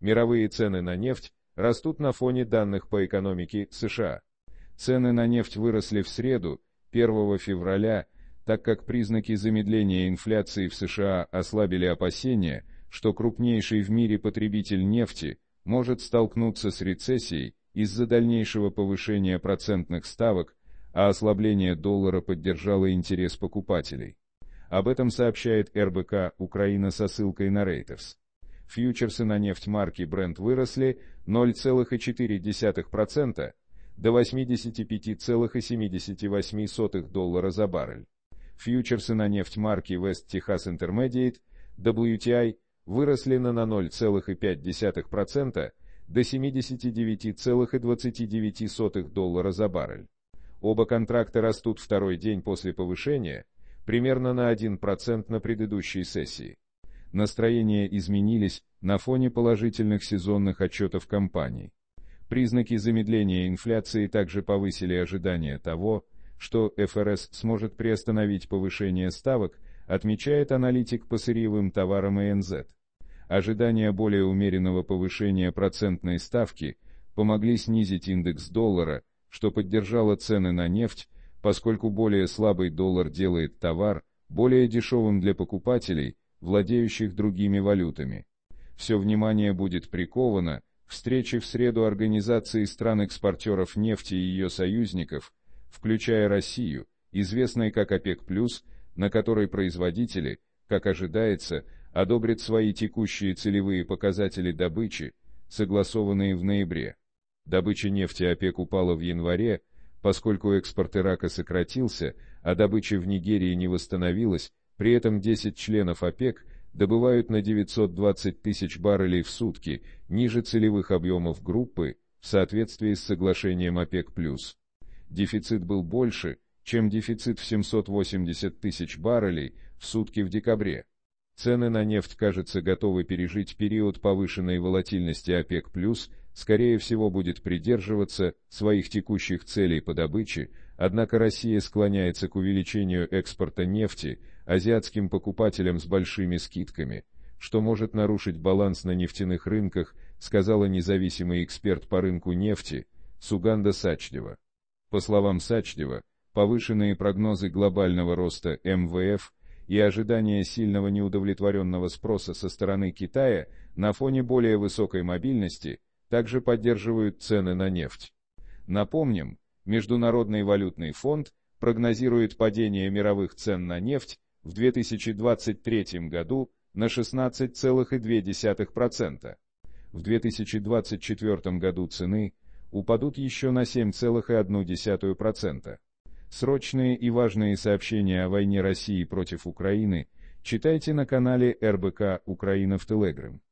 Мировые цены на нефть растут на фоне данных по экономике США. Цены на нефть выросли в среду, 1 февраля, так как признаки замедления инфляции в США ослабили опасения, что крупнейший в мире потребитель нефти может столкнуться с рецессией из-за дальнейшего повышения процентных ставок, а ослабление доллара поддержало интерес покупателей. Об этом сообщает РБК «Украина» со ссылкой на Reuters. Фьючерсы на нефть марки Brent выросли 0,4% до 85,78 доллара за баррель. Фьючерсы на нефть марки West Texas Intermediate WTI выросли на 0,5% до 79,29 доллара за баррель. Оба контракта растут второй день после повышения, примерно на 1% на предыдущей сессии. Настроения изменились на фоне положительных сезонных отчетов компаний. Признаки замедления инфляции также повысили ожидания того, что ФРС сможет приостановить повышение ставок, отмечает аналитик по сырьевым товарам АНЗ. Ожидания более умеренного повышения процентной ставки помогли снизить индекс доллара, что поддержало цены на нефть, поскольку более слабый доллар делает товар более дешевым для покупателей, владеющих другими валютами. Все внимание будет приковано к встрече в среду Организации стран-экспортеров нефти и ее союзников, включая Россию, известной как ОПЕК+, на которой производители, как ожидается, одобрят свои текущие целевые показатели добычи, согласованные в ноябре. Добыча нефти ОПЕК упала в январе, поскольку экспорт Ирака сократился, а добыча в Нигерии не восстановилась, при этом 10 членов ОПЕК добывают на 920 тысяч баррелей в сутки, ниже целевых объемов группы, в соответствии с соглашением ОПЕК+. Дефицит был больше, чем дефицит в 780 тысяч баррелей в сутки в декабре. Цены на нефть, кажется, готовы пережить период повышенной волатильности ОПЕК+, скорее всего будет придерживаться своих текущих целей по добыче, однако Россия склоняется к увеличению экспорта нефти азиатским покупателям с большими скидками, что может нарушить баланс на нефтяных рынках, сказала независимый эксперт по рынку нефти Суганда Сачдева. По словам Сачдева, повышенные прогнозы глобального роста МВФ и ожидание сильного неудовлетворенного спроса со стороны Китая на фоне более высокой мобильности также поддерживают цены на нефть. Напомним, Международный валютный фонд прогнозирует падение мировых цен на нефть в 2023 году на 16,2%. В 2024 году цены упадут еще на 7,1%. Срочные и важные сообщения о войне России против Украины читайте на канале РБК «Украина» в Telegram.